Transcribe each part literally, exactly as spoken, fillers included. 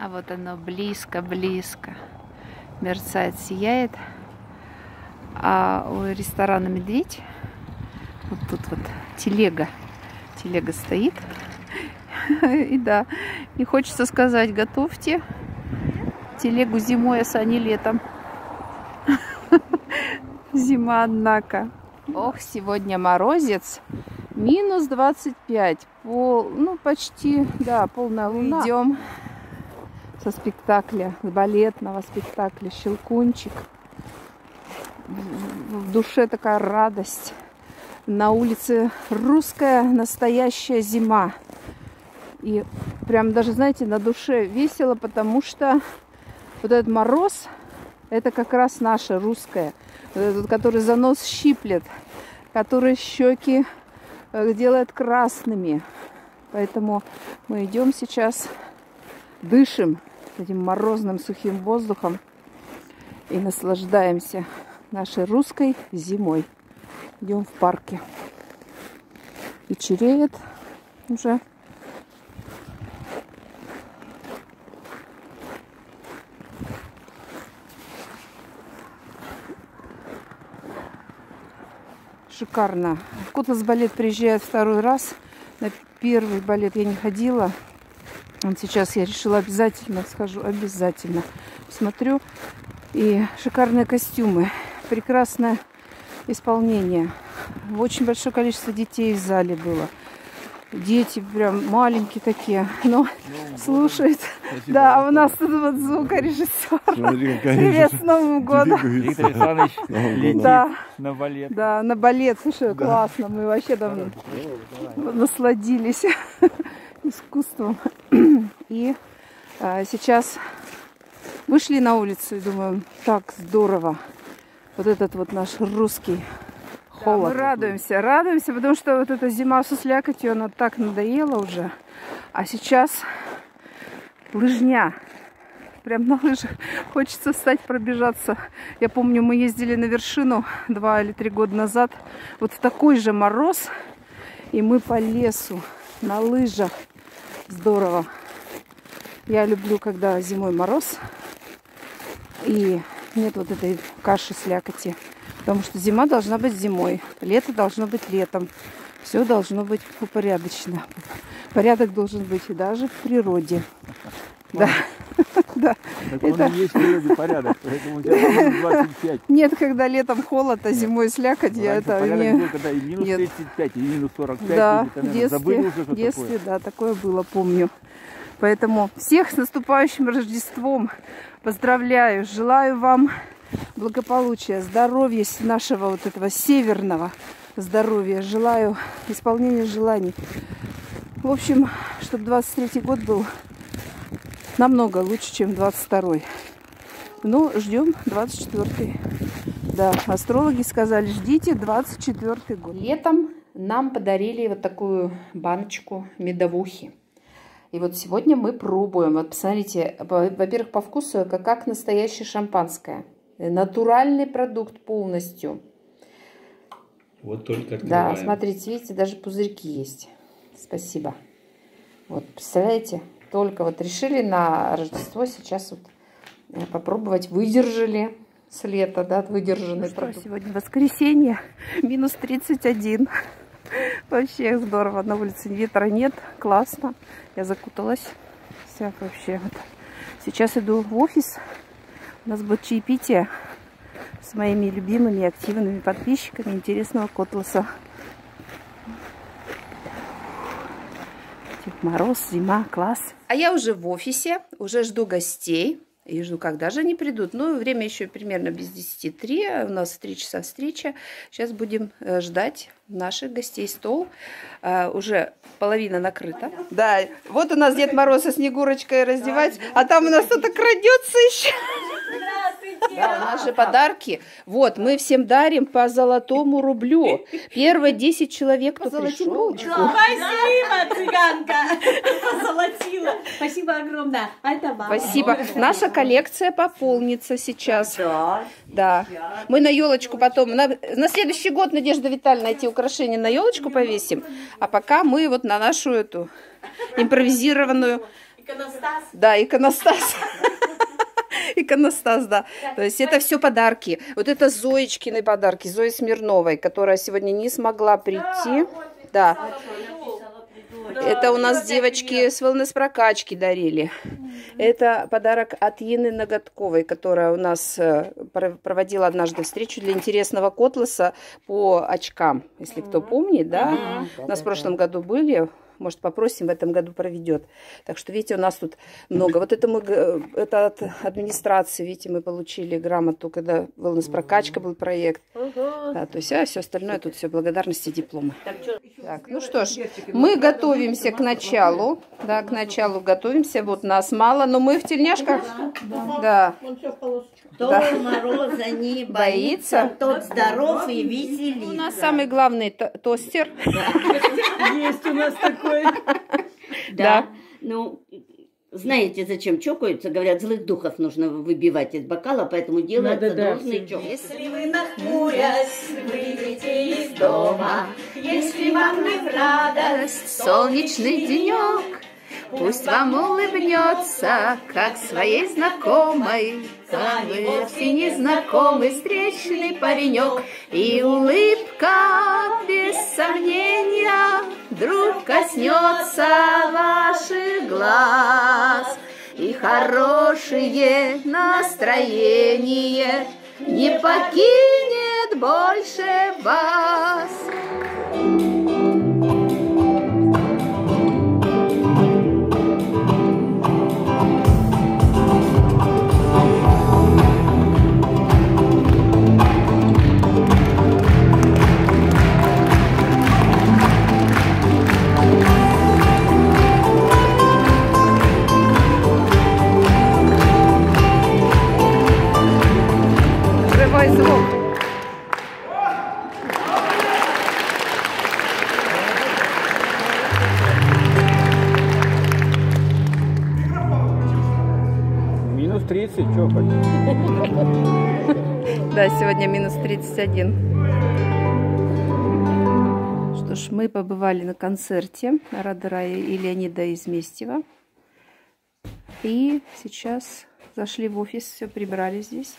А вот оно близко-близко мерцает, сияет. А у ресторана «Медведь» вот тут вот телега. Телега стоит. И да, и хочется сказать, готовьте телегу зимой, а сани летом. Зима, однако. Ох, сегодня морозец. минус двадцать пять. Пол, ну, почти, да, полная луна. Идем со спектакля, с балетного спектакля «Щелкунчик». В душе такая радость. На улице русская настоящая зима. И прям даже, знаете, на душе весело, потому что вот этот мороз, это как раз наше русское. Вот этот, который за нос щиплет, который щеки делает красными. Поэтому мы идем сейчас, дышим этим морозным сухим воздухом и наслаждаемся нашей русской зимой. Идем в парке. И вечереет уже. Шикарно. В Котлас балет приезжает второй раз. На первый балет я не ходила. Сейчас я решила обязательно схожу. Обязательно. Смотрю. И шикарные костюмы. Прекрасное исполнение. Очень большое количество детей в зале было. Дети прям маленькие такие. Но ну, слушают. Спасибо, да, а у нас тут вот звукорежиссер. Привет с Новым годом. Виктор Иванович летит да. на балет. Да, на балет. Слушай, да. классно. Мы вообще давно Давай. насладились искусством. И а, сейчас вышли на улицу и думаем, так здорово. Вот этот вот наш русский холод. Да, мы радуемся, радуемся, потому что вот эта зима со слякотью, она так надоела уже. А сейчас лыжня. Прям на лыжах. Хочется встать, пробежаться. Я помню, мы ездили на вершину два или три года назад. Вот в такой же мороз. И мы по лесу на лыжах. Здорово. Я люблю, когда зимой мороз. И нет вот этой каши слякоти. Потому что зима должна быть зимой. Лето должно быть летом. Все должно быть упорядочено. Порядок должен быть и даже в природе. Да. Да. Так он и есть в природе порядок. Поэтому у тебя минус двадцать пять. Нет, когда летом холод, а зимой слякоть. Порядок был, когда и минус тридцать пять, и минус сорок пять. Да, в детстве, да, такое было, помню. Поэтому всех с наступающим Рождеством поздравляю. Желаю вам благополучия, здоровья нашего вот этого северного здоровья. Желаю исполнения желаний. В общем, чтобы двадцать третий год был намного лучше, чем двадцать второй. Ну, ждем двадцать четвёртый. Да, астрологи сказали, ждите двадцать четвёртый год. Летом нам подарили вот такую баночку медовухи. И вот сегодня мы пробуем. Вот посмотрите, во-первых, по вкусу, как, как настоящее шампанское. Натуральный продукт полностью. Вот только открываем. Да, смотрите, видите, даже пузырьки есть. Спасибо. Вот, представляете? Только вот решили на Рождество сейчас вот попробовать. Выдержали с лета, да, выдержанный ну продукт. Что, сегодня воскресенье, минус тридцать один. Вообще здорово, на улице ветра нет, классно. Я закуталась вся вообще. Вот. Сейчас иду в офис. У нас будет чаепитие с моими любимыми активными подписчиками интересного Котласа. Мороз, зима, класс. А я уже в офисе, уже жду гостей. И жду, когда же они придут. Ну, время еще примерно без десяти три. У нас три часа встреча. Сейчас будем ждать наших гостей. Стол а, уже половина накрыта. Да, вот у нас Дед Мороз со Снегурочкой раздевать. А там у нас кто-то крадется еще. Да, наши подарки. Вот, мы всем дарим по золотому рублю. Первые десять человек, кто пришел. Спасибо, цыганка. Позолотила. Спасибо огромное. А это мама. Спасибо. Наша коллекция пополнится сейчас. Да. Да. Мы на елочку потом, на, на следующий год, Надежда Витальевна, эти украшения на елочку повесим. А пока мы вот на нашу эту импровизированную Иконостас. Да, иконостас. Иконостас, да. То есть это все подарки. Вот это Зоечкины подарки, Зои Смирновой, которая сегодня не смогла прийти. Да. Это у нас девочки с wellness-прокачки дарили. Это подарок от Ены Ноготковой, которая у нас проводила однажды встречу для интересного Котласа по очкам, если кто помнит, да. У нас в прошлом году были. Может, попросим, в этом году проведет. Так что, видите, у нас тут много. Вот это мы, это от администрации, видите, мы получили грамоту, когда был у нас прокачка, был проект. Ага. Да, то есть, а все остальное, тут все благодарности, дипломы. Так, ну что ж, мы готовимся к началу. Да, к началу готовимся. Вот нас мало, но мы в тельняшках. Да. Кто да. мороза не боится, тот здоров и веселится. У нас самый главный то тостер. Есть у нас такой. Да, ну, знаете, зачем чокаются? Говорят, злых духов нужно выбивать из бокала, поэтому делается дружный чок. Если вы нахмурясь, выйдете из дома, если вам не в радость солнечный денек, пусть вам улыбнется, как своей знакомой, а вовсе незнакомый встречный паренек. И улыбка, без сомнения, вдруг коснется ваших глаз. И хорошее настроение не покинет больше вас. Да, сегодня минус тридцать один. Что ж, мы побывали на концерте Радарая и Леонида из Местева. И сейчас зашли в офис, все прибрали здесь.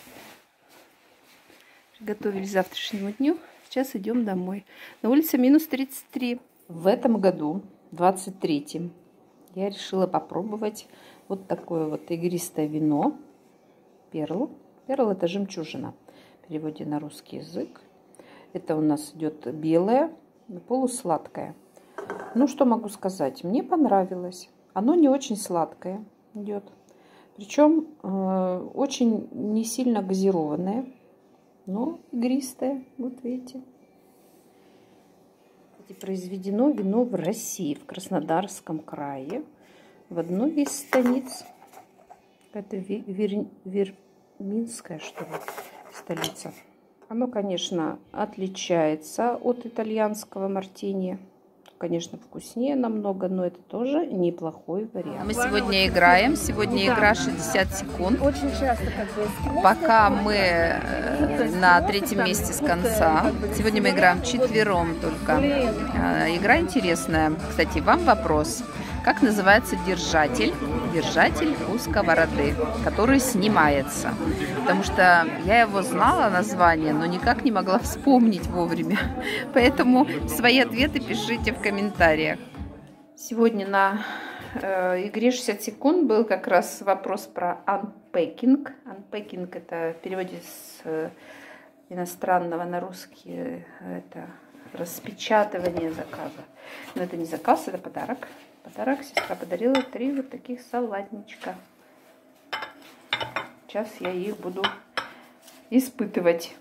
Приготовились к завтрашнему дню. Сейчас идем домой. На улице минус тридцать три. В этом году, двадцать третьем, я решила попробовать вот такое вот игристое вино. Перл. Перл — это жемчужина. В переводе на русский язык. Это у нас идет белое, полусладкое. Ну, что могу сказать? Мне понравилось. Оно не очень сладкое идет. Причем э, очень не сильно газированное, но игристое. Вот видите. И произведено вино в России, в Краснодарском крае, в одной из станиц. Это Вер... Верминская, что ли, столица. Оно, конечно, отличается от итальянского мартини. Конечно, вкуснее намного, но это тоже неплохой вариант. Мы сегодня играем. Сегодня игра шестьдесят секунд. Очень часто, пока мы на третьем месте с конца. Сегодня мы играем вчетвером только. Игра интересная. Кстати, вам вопрос. Как называется держатель? Держатель у сковороды, который снимается. Потому что я его знала, название, но никак не могла вспомнить вовремя. Поэтому свои ответы пишите в комментариях. Сегодня на э, игре шестьдесят секунд был как раз вопрос про unpacking. Unpacking — это в переводе с э, иностранного на русский это распечатывание заказа. Но это не заказ, это подарок. Подарок сестра подарила три вот таких салатничка. Сейчас я их буду испытывать.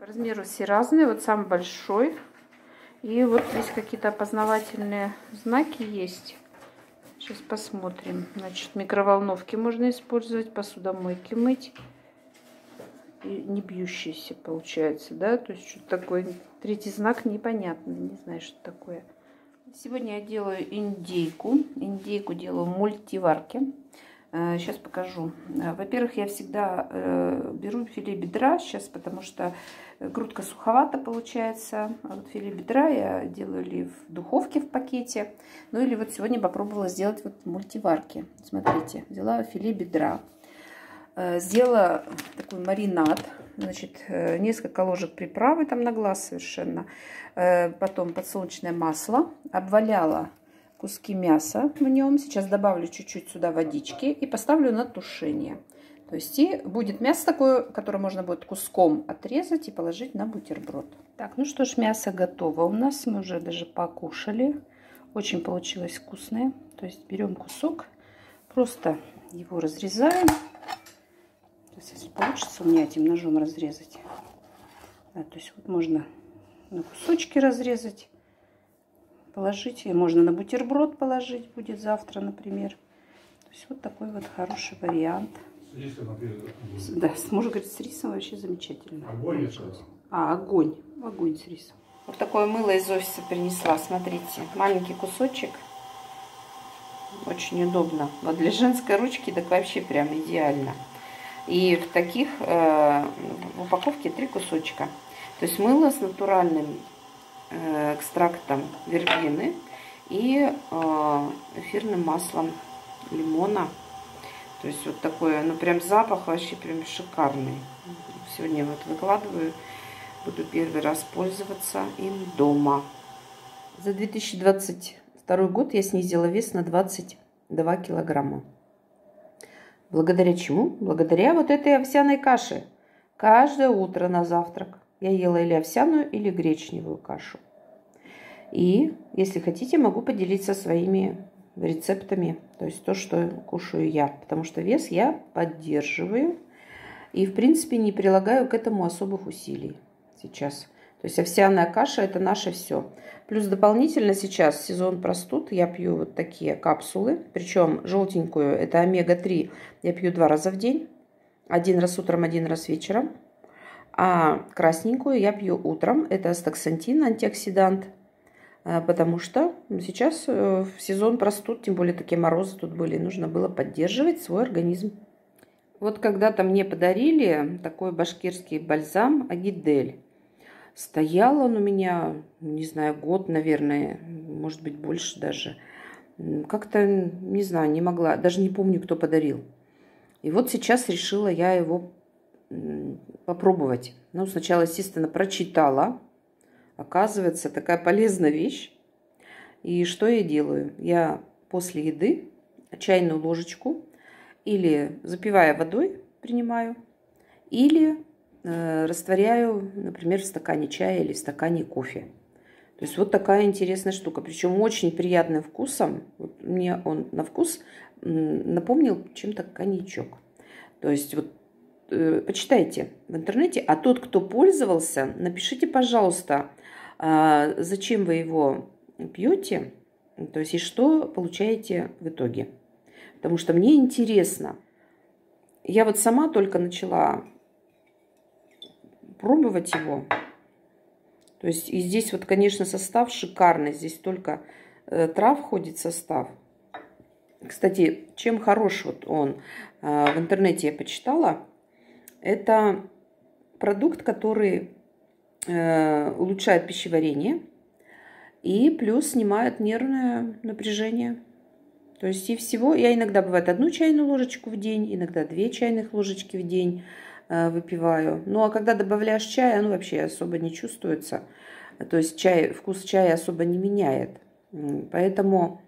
По размеру все разные. Вот самый большой. И вот здесь какие-то опознавательные знаки есть. Сейчас посмотрим. Значит, микроволновки можно использовать, посудомойки мыть. И не бьющиеся получается, да? То есть что-то такое. Третий знак непонятный. Не знаю, что такое. Сегодня я делаю индейку. Индейку делаю в мультиварке. Сейчас покажу. Во-первых, я всегда беру филе бедра сейчас, потому что грудка суховата получается. Вот филе бедра я делаю или в духовке в пакете, ну или вот сегодня попробовала сделать вот в мультиварке. Смотрите, взяла филе бедра, сделала такой маринад. Значит, несколько ложек приправы там на глаз совершенно. Потом подсолнечное масло, обваляла куски мяса в нем. Сейчас добавлю чуть-чуть сюда водички и поставлю на тушение. То есть и будет мясо такое, которое можно будет куском отрезать и положить на бутерброд. Так, ну что ж, мясо готово у нас. Мы уже даже покушали. Очень получилось вкусное. То есть берем кусок, просто его разрезаем. То есть, если получится у меня этим ножом разрезать. Да, то есть вот можно на кусочки разрезать. Положить, можно на бутерброд положить будет завтра, например. То есть вот такой вот хороший вариант. С рисом, например, да, муж говорит, с рисом вообще замечательно. Огонь это? А, огонь. Огонь с рисом. Вот такое мыло из офиса принесла. Смотрите, маленький кусочек. Очень удобно. Вот для женской ручки так вообще прям идеально. И в таких э, в упаковке три кусочка. То есть мыло с натуральным экстрактом вербены и эфирным маслом лимона. То есть вот такое, ну прям запах вообще прям шикарный. Сегодня вот выкладываю, буду первый раз пользоваться им дома. За две тысячи двадцать второй год я снизила вес на двадцать два килограмма. Благодаря чему? Благодаря вот этой овсяной каше. Каждое утро на завтрак я ела или овсяную, или гречневую кашу. И, если хотите, могу поделиться своими рецептами. То есть то, что кушаю я. Потому что вес я поддерживаю. И, в принципе, не прилагаю к этому особых усилий сейчас. То есть овсяная каша – это наше все. Плюс дополнительно сейчас сезон простуд. Я пью вот такие капсулы. Причем желтенькую, это омега три, я пью два раза в день. Один раз утром, один раз вечером. А красненькую я пью утром. Это астаксантин, антиоксидант. Потому что сейчас в сезон простуд, тем более такие морозы тут были, нужно было поддерживать свой организм. Вот когда-то мне подарили такой башкирский бальзам Агидель. Стоял он у меня, не знаю, год, наверное, может быть, больше даже. Как-то, не знаю, не могла, даже не помню, кто подарил. И вот сейчас решила я его попробовать. Ну, сначала, естественно, прочитала. Оказывается, такая полезная вещь. И что я делаю? Я после еды чайную ложечку или запивая водой принимаю, или э, растворяю, например, в стакане чая или в стакане кофе. То есть вот такая интересная штука. Причем очень приятным вкусом. Вот мне он на вкус напомнил чем-то коньячок. То есть вот почитайте в интернете, а тот, кто пользовался, напишите, пожалуйста, зачем вы его пьете, то есть и что получаете в итоге. Потому что мне интересно. Я вот сама только начала пробовать его. То есть и здесь вот, конечно, состав шикарный. Здесь только трав входит в состав. Кстати, чем хорош вот он? В интернете я почитала. Это продукт, который э, улучшает пищеварение и плюс снимает нервное напряжение. То есть и всего, я иногда бывает одну чайную ложечку в день, иногда две чайных ложечки в день э, выпиваю. Ну а когда добавляешь чай, оно вообще особо не чувствуется. То есть чай, вкус чая особо не меняет. Поэтому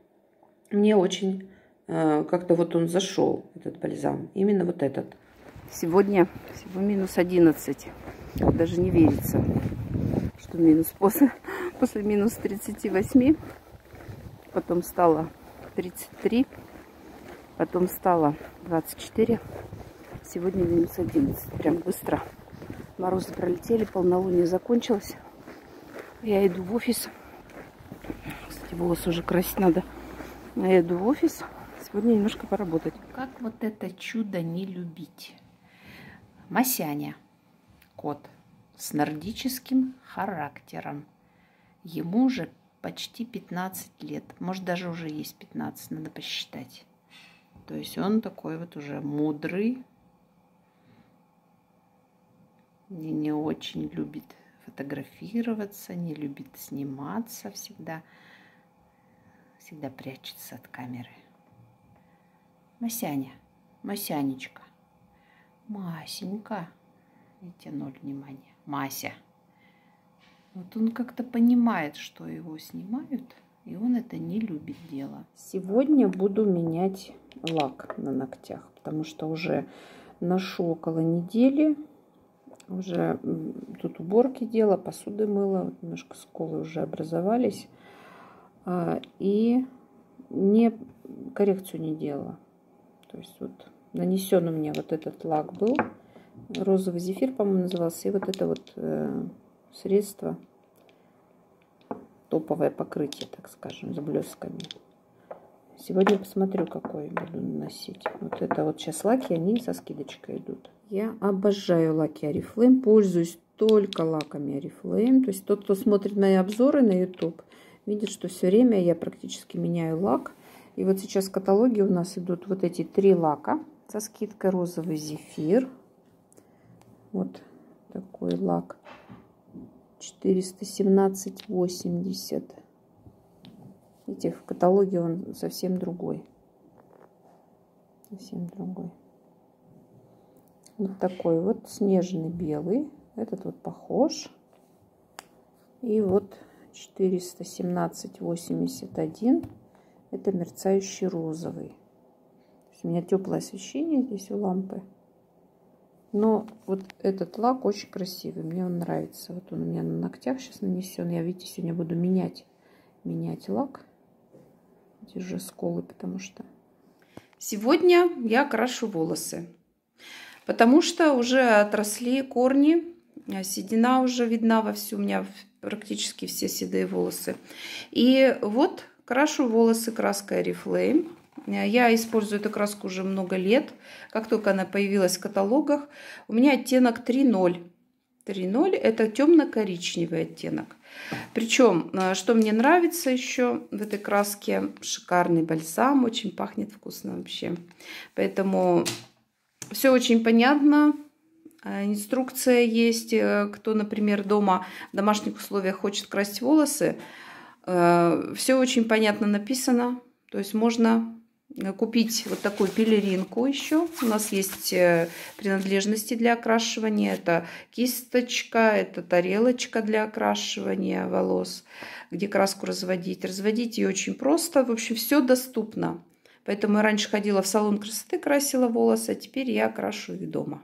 мне очень э, как-то вот он зашел, этот бальзам, именно вот этот. Сегодня всего минус одиннадцать. Даже не верится, что минус после, после минус тридцати восьми. Потом стало тридцать три. Потом стало двадцать четыре. Сегодня минус одиннадцать. Прям быстро. Морозы пролетели, полнолуние закончилось. Я иду в офис. Кстати, волосы уже красить надо. Я иду в офис. Сегодня немножко поработать. Как вот это чудо не любить? Масяня, кот с нордическим характером. Ему уже почти пятнадцать лет. Может, даже уже есть пятнадцать, надо посчитать. То есть он такой вот уже мудрый и не очень любит фотографироваться, не любит сниматься, всегда, всегда прячется от камеры. Масяня, Масянечка, Масенька, не тянули внимания, Мася. Вот он как-то понимает, что его снимают, и он это не любит дело. Сегодня буду менять лак на ногтях, потому что уже ношу около недели. Уже тут уборки делала, посуды мыла, немножко сколы уже образовались. И не, коррекцию не делала. То есть вот нанесен у меня вот этот лак был. Розовый зефир, по-моему, назывался. И вот это вот э, средство, топовое покрытие, так скажем, с блесками. Сегодня посмотрю, какой буду наносить. Вот это вот сейчас лаки, они со скидочкой идут. Я обожаю лаки Орифлейм, пользуюсь только лаками Орифлейм. То есть тот, кто смотрит мои обзоры на YouTube, видит, что все время я практически меняю лак. И вот сейчас в каталоге у нас идут вот эти три лака со скидкой: розовый зефир. Вот такой лак четыреста семнадцать восемьдесят. Видите, в каталоге он совсем другой. Совсем другой. Вот такой вот снежный белый. Этот вот похож. И вот четыреста семнадцать восемьдесят один. Это мерцающий розовый. У меня теплое освещение здесь у лампы. Но вот этот лак очень красивый. Мне он нравится. Вот он у меня на ногтях сейчас нанесен. Я, видите, сегодня буду менять, менять лак. Держу сколы, потому что... Сегодня я крашу волосы, потому что уже отросли корни, седина уже видна вовсю, у меня практически все седые волосы. И вот крашу волосы краской Орифлейм. Я использую эту краску уже много лет, как только она появилась в каталогах. У меня оттенок три ноль. три ноль это темно-коричневый оттенок. Причем, что мне нравится еще в этой краске, шикарный бальзам, очень пахнет вкусно вообще. Поэтому все очень понятно. Инструкция есть. Кто, например, дома в домашних условиях хочет красить волосы, все очень понятно написано. То есть можно купить вот такую пелеринку еще. У нас есть принадлежности для окрашивания. Это кисточка, это тарелочка для окрашивания волос, где краску разводить. Разводить ее очень просто. В общем, все доступно. Поэтому я раньше ходила в салон красоты, красила волосы, а теперь я крашу их дома.